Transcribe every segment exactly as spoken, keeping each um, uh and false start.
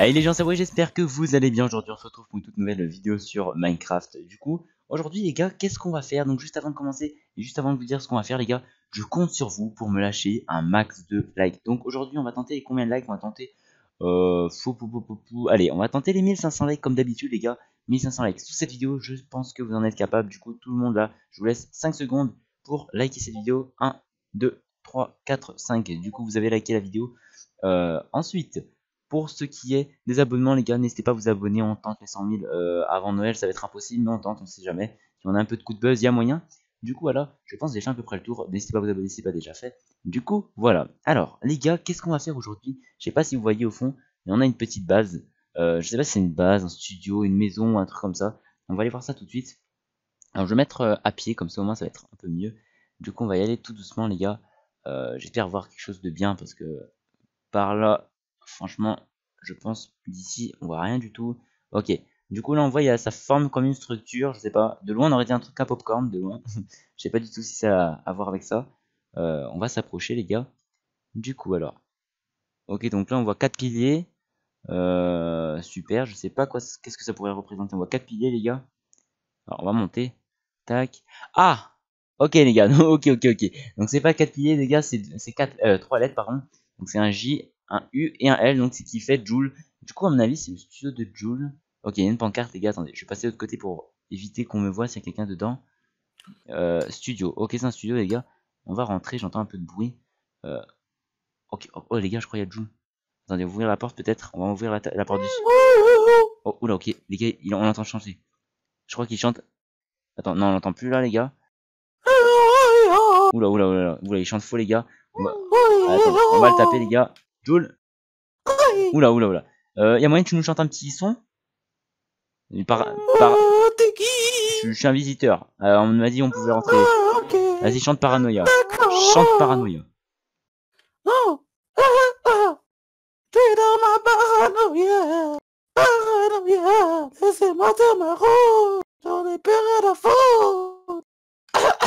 Allez les gens, c'est moi, j'espère que vous allez bien. Aujourd'hui on se retrouve pour une toute nouvelle vidéo sur Minecraft. Du coup, aujourd'hui les gars, qu'est-ce qu'on va faire? Donc juste avant de commencer, et juste avant de vous dire ce qu'on va faire les gars, je compte sur vous pour me lâcher un max de likes. Donc aujourd'hui on va tenter combien de likes? On va tenter... Euh, fou, pou, pou, pou, pou. Allez, on va tenter les mille cinq cents likes comme d'habitude les gars. mille cinq cents likes sous cette vidéo, je pense que vous en êtes capable. Du coup tout le monde là, je vous laisse cinq secondes pour liker cette vidéo. Un, deux, trois, quatre, cinq. Et du coup vous avez liké la vidéo. euh, Ensuite, pour ce qui est des abonnements les gars, n'hésitez pas à vous abonner. On tente les cent mille euh, avant Noël, ça va être impossible, mais on tente, on sait jamais. Si on a un peu de coup de buzz, il y a moyen. Du coup voilà, je pense déjà à peu près le tour. N'hésitez pas à vous abonner si ce n'est pas déjà fait. Du coup voilà, alors les gars, qu'est-ce qu'on va faire aujourd'hui? Je sais pas si vous voyez au fond, mais on a une petite base. euh, Je sais pas si c'est une base, un studio, une maison, un truc comme ça. On va aller voir ça tout de suite. Alors je vais mettre euh, à pied, comme ça au moins ça va être un peu mieux. Du coup on va y aller tout doucement les gars. euh, J'espère voir quelque chose de bien, parce que par là, franchement, je pense d'ici on voit rien du tout. Ok, du coup là on voit, il y a, ça forme comme une structure, je sais pas. De loin on aurait dit un truc à popcorn, de loin. Je sais pas du tout si ça a à voir avec ça. Euh, on va s'approcher les gars. Du coup alors, ok, donc là on voit quatre piliers. euh, Super, je sais pas quoi, qu'est-ce que ça pourrait représenter. On voit quatre piliers les gars. Alors on va monter. Tac. Ah, ok les gars. Ok ok ok. Donc c'est pas quatre piliers les gars, c'est euh, trois lettres pardon. Donc c'est un J, un U et un L. Donc c'est qui fait Jul. Du coup à mon avis c'est le studio de Jul. Ok, il y a une pancarte les gars, attendez, je vais passer de l'autre côté pour éviter qu'on me voit s'il y a quelqu'un dedans. euh, Studio, ok, c'est un studio les gars. On va rentrer, j'entends un peu de bruit. Euh... Ok, oh, oh les gars, je crois qu'il y a Jul. Attendez, on va ouvrir la porte peut-être. On va ouvrir la, la porte du... Oh, oula, ok, les gars, il, on l'entend chanter. Je crois qu'il chante... Attends, non, on l'entend plus là, les gars. Oula, oula, oula, oula, il chante faux, les gars. On va, attends, on va le taper, les gars. Jul. Oula, oula, oula. Euh, y a moyen que tu nous chantes un petit son? Par... par... Je, je suis un visiteur. Euh, on m'a dit on pouvait rentrer. Vas-y, chante paranoïa. Chante paranoïa. Oh, ah, ah, t'es dans ma paranoïa. Paranoïa. Laissez-moi te marron. J'en ai peur à la faute.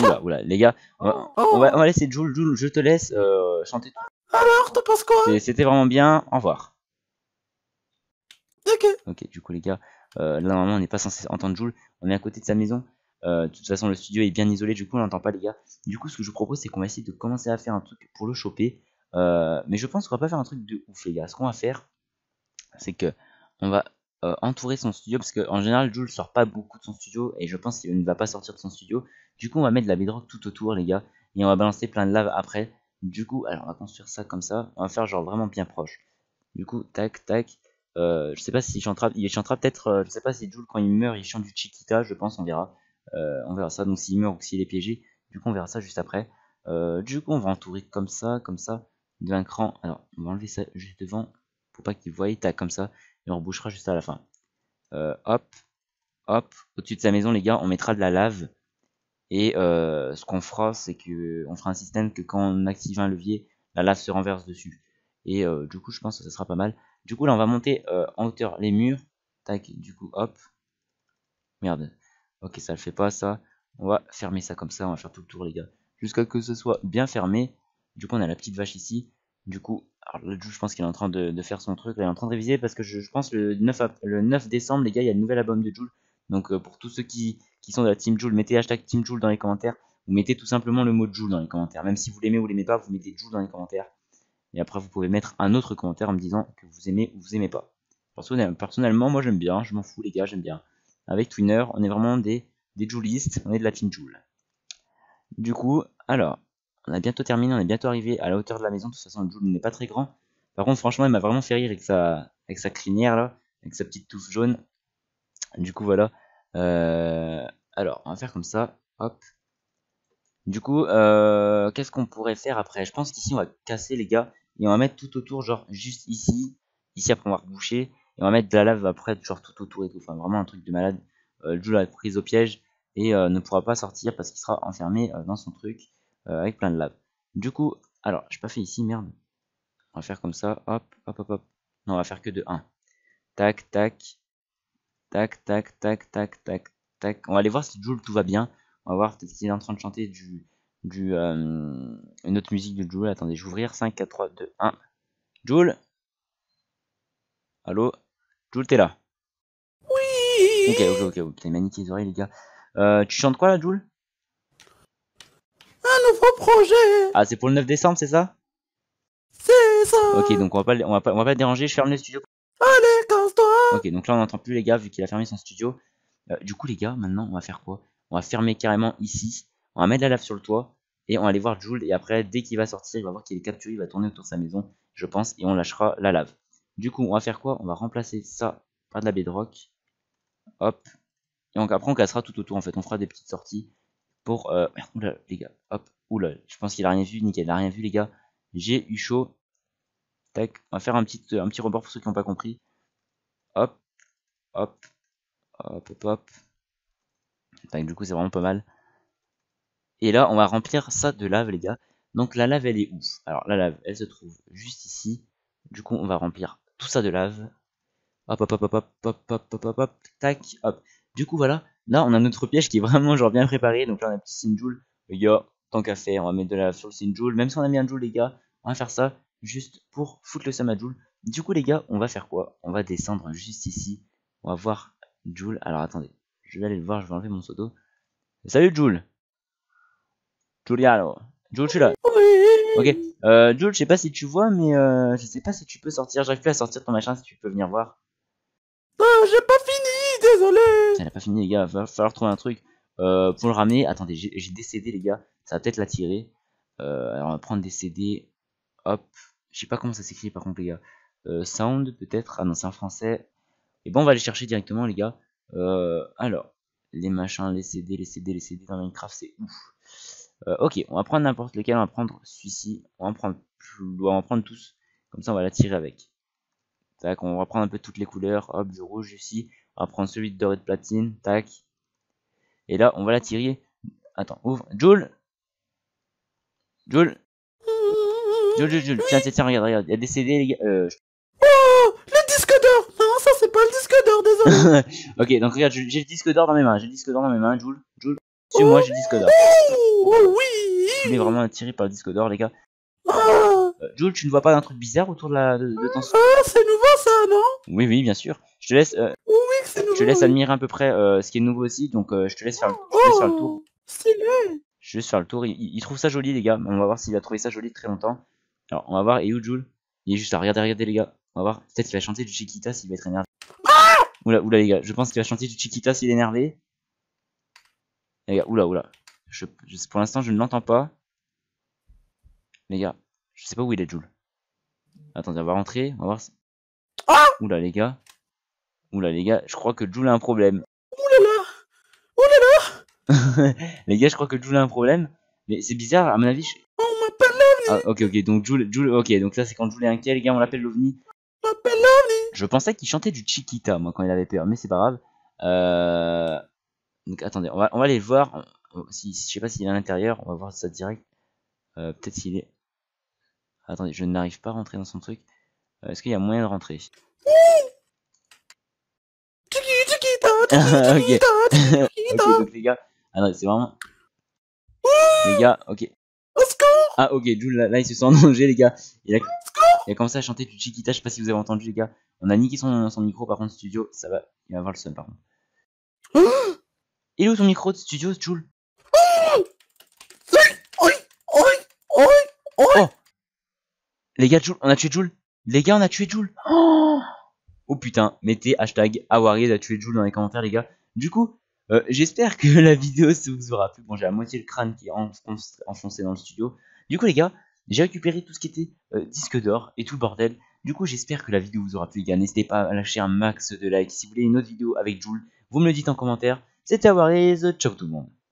Oula, oula, les gars. On va, on va, on va laisser Jul. Jul, je te laisse euh, chanter tout. Alors, t'en penses quoi? C'était vraiment bien. Au revoir. Ok. Ok, du coup, les gars, euh, là, normalement, on n'est pas censé entendre Jul. On est à côté de sa maison. Euh, de toute façon le studio est bien isolé, du coup on l'entend pas les gars. Du coup ce que je vous propose c'est qu'on va essayer de commencer à faire un truc pour le choper. euh, Mais je pense qu'on va pas faire un truc de ouf les gars. Ce qu'on va faire c'est que on va euh, entourer son studio, parce qu'en général Jul sort pas beaucoup de son studio, et je pense qu'il ne va pas sortir de son studio. Du coup on va mettre de la bedrock tout autour les gars, et on va balancer plein de lave après. Du coup alors on va construire ça comme ça. On va faire genre vraiment bien proche. Du coup tac tac. euh, Je sais pas s'il chantera, il chantera peut-être euh, je sais pas si Jul quand il meurt il chante du Chiquita, je pense, on verra. Euh, on verra ça, donc s'il meurt ou s'il est piégé, du coup on verra ça juste après. euh, Du coup on va entourer comme ça, comme ça, d'un cran. Alors on va enlever ça juste devant pour pas qu'il voie, tac, comme ça. Et on rebouchera juste à la fin. euh, Hop, hop, au-dessus de sa maison les gars on mettra de la lave. Et euh, ce qu'on fera c'est que on fera un système que quand on active un levier, la lave se renverse dessus. Et euh, du coup je pense que ça sera pas mal. Du coup là on va monter euh, en hauteur les murs. Tac, du coup hop. Merde. Ok, ça le fait pas ça. On va fermer ça comme ça, on va faire tout le tour les gars, jusqu'à que ce soit bien fermé. Du coup on a la petite vache ici. Du coup, alors le Jul je pense qu'il est en train de, de faire son truc, là, il est en train de réviser. Parce que je, je pense le neuf décembre les gars il y a le nouvel album de Jul. Donc euh, pour tous ceux qui, qui sont de la team Jul, mettez hashtag team Jul dans les commentaires. Vous mettez tout simplement le mot Jul dans les commentaires. Même si vous l'aimez ou l'aimez pas, vous mettez Jul dans les commentaires. Et après vous pouvez mettre un autre commentaire en me disant que vous aimez ou vous aimez pas. Personnellement moi j'aime bien, je m'en fous les gars, j'aime bien. Avec Twinner, on est vraiment des, des Julistes, on est de la team Jul. Du coup, alors, on a bientôt terminé, on est bientôt arrivé à la hauteur de la maison. De toute façon, le Jul n'est pas très grand. Par contre, franchement, il m'a vraiment fait rire avec sa, avec sa crinière, là, avec sa petite touffe jaune. Du coup, voilà. Euh, alors, on va faire comme ça, hop. Du coup, euh, qu'est-ce qu'on pourrait faire après? Je pense qu'ici, on va casser, les gars, et on va mettre tout autour, genre, juste ici. Ici, après, on va reboucher. Et on va mettre de la lave après, genre tout autour et tout. Enfin, vraiment un truc de malade. Euh, Jul a été prise au piège et euh, ne pourra pas sortir parce qu'il sera enfermé euh, dans son truc euh, avec plein de lave. Du coup, alors, j'ai pas fait ici, merde. On va faire comme ça, hop, hop, hop, hop. Non, on va faire que de un. Tac, tac, tac, tac, tac, tac, tac, tac. On va aller voir si Jul tout va bien. On va voir peut-être qu'il est en train de chanter du, du, euh, une autre musique de Jul. Attendez, je vais ouvrir. cinq, quatre, trois, deux, un. Jul? Allô? Jul, t'es là? Oui. Ok, ok, ok, ok. Putain, manique les oreilles, les gars. Euh, tu chantes quoi là, Jul? Un nouveau projet. Ah, c'est pour le neuf décembre, c'est ça? C'est ça. Ok, donc on va pas, on va pas, on va pas te déranger. Je ferme le studio. Allez, casse-toi. Ok, donc là on n'entend plus les gars vu qu'il a fermé son studio. Euh, du coup les gars, maintenant on va faire quoi? On va fermer carrément ici. On va mettre la lave sur le toit et on va aller voir Jul. Et après, dès qu'il va sortir, il va voir qu'il est capturé, il va tourner autour de sa maison, je pense, et on lâchera la lave. Du coup, on va faire quoi? On va remplacer ça par de la bedrock. Hop. Et on, après on cassera tout autour en fait. On fera des petites sorties pour. Euh... Oula, les gars. Hop. Oula. Je pense qu'il a rien vu. Nickel. Il a rien vu les gars. J'ai eu chaud. Tac. On va faire un petit, un petit rebord pour ceux qui n'ont pas compris. Hop. Hop. Hop. Hop. Hop. Tac. Du coup, c'est vraiment pas mal. Et là, on va remplir ça de lave, les gars. Donc, la lave, elle est où? Alors, la lave, elle se trouve juste ici. Du coup, on va remplir tout ça de lave. Hop, hop, hop, hop, hop, hop, hop, hop, hop, hop, tac, hop. Du coup, voilà. Là, on a notre piège qui est vraiment, genre, bien préparé. Donc, là, on a un petit Sinjul. Les gars, tant qu'à faire, on va mettre de la lave sur le Sinjul. Même si on a mis un Jul, les gars, on va faire ça juste pour foutre le seum à Jul. Du coup, les gars, on va faire quoi? On va descendre juste ici. On va voir Jul. Alors, attendez. Je vais aller le voir. Je vais enlever mon seau d'eau. Salut, Jul. Juliano, Jul, je suis là. Oui. Ok, euh, Jul, je sais pas si tu vois, mais euh, je sais pas si tu peux sortir. J'arrive plus à sortir ton machin, si tu peux venir voir. Ah, j'ai pas fini, désolé. Elle a pas fini, les gars. Va falloir trouver un truc euh, pour le ramener. Attendez, j'ai des C D, les gars. Ça va peut-être l'attirer. Euh, alors, on va prendre des C D. Hop. Je sais pas comment ça s'écrit, par contre, les gars. Euh, sound, peut-être. Ah non, c'est en français. Et bon, on va les chercher directement, les gars. Euh, alors, les machins, les C D, les C D, les C D dans Minecraft, c'est ouf. Euh, ok, on va prendre n'importe lequel, on va prendre celui-ci, on va en prendre, on va en prendre tous, comme ça on va l'attirer avec. Tac, on va prendre un peu toutes les couleurs, hop, du rouge ici, on va prendre celui de doré de platine, tac. Et là, on va l'attirer. Attends, ouvre, Jul Jul Jul, Jul, Jul, oui. Tiens, tiens, tiens, regarde, regarde, il y a des C D, les gars. Euh, je... Oh, le disque d'or. Non, ça c'est pas le disque d'or, désolé. Ok, donc regarde, j'ai le disque d'or dans mes mains, j'ai le disque d'or dans mes mains, Jul, Jul. Suis-moi, j'ai le disque d'or. Oh oui! Il est vraiment attiré par le disque d'or, les gars. Ah. Euh, Jul, tu ne vois pas d'un truc bizarre autour de, la, de, de ton... Ah, c'est nouveau ça, non? Oui, oui, bien sûr. Je te laisse, euh, oui, oui, nouveau, je te laisse oui. admirer à peu près euh, ce qui est nouveau aussi, donc euh, je te laisse faire, oh, je te laisse faire le tour. Stylé. Je laisse faire le tour. Il, il trouve ça joli, les gars. On va voir s'il a trouvé ça joli très longtemps. Alors, on va voir. Et où Jul? Il est juste là. Regardez, regardez, les gars. On va voir. Peut-être qu'il va chanter du Chiquita s'il va être énervé. Ah. Oula, oula, les gars. Je pense qu'il va chanter du Chiquita s'il est énervé. Les gars, oula, oula. Je, je, pour l'instant, je ne l'entends pas. Les gars, je sais pas où il est, Jul. Attendez, on va rentrer. On va voir. Si... Ah oula, les gars. Oula, les gars, je crois que Jul a un problème. Oula là. Oula là. Les gars, je crois que Jul a un problème. Mais c'est bizarre, à mon avis. Je... On m'appelle l'OVNI. Ah, ok, ok, donc Jul, Jul, ok, donc ça, c'est quand Jul est inquiet, les gars, on l'appelle l'OVNI. On m'appelle l'OVNI. Je pensais qu'il chantait du Chiquita, moi, quand il avait peur, mais c'est pas grave. Euh. Donc attendez, on va, on va aller voir. Si, si, je sais pas s'il est à l'intérieur, on va voir ça direct. Euh, Peut-être s'il est. Attendez, je n'arrive pas à rentrer dans son truc. Euh, Est-ce qu'il y a moyen de rentrer? Ok, donc les gars. Attendez, c'est vraiment. Les gars, ok. Ah, ok, Jul, là, là il se sent en danger, les gars. Il a, il a commencé à chanter du Chiquita. Je sais pas si vous avez entendu, les gars. On a niqué son, son micro, par contre, studio. Ça va, il va avoir le seum, par contre. Il est où ton micro de studio, Jul? Oh, les gars, Jul, on a tué Jul. Les gars, on a tué Jul. Oh, oh putain, mettez hashtag Awariz a tué Jul dans les commentaires, les gars. Du coup, euh, j'espère que la vidéo vous aura plu. Bon, j'ai à moitié le crâne qui est enfoncé dans le studio. Du coup, les gars, j'ai récupéré tout ce qui était euh, disque d'or et tout le bordel. Du coup, j'espère que la vidéo vous aura plu, les gars. N'hésitez pas à lâcher un max de likes. Si vous voulez une autre vidéo avec Jul, vous me le dites en commentaire. C'était Awariz, ciao tout le monde.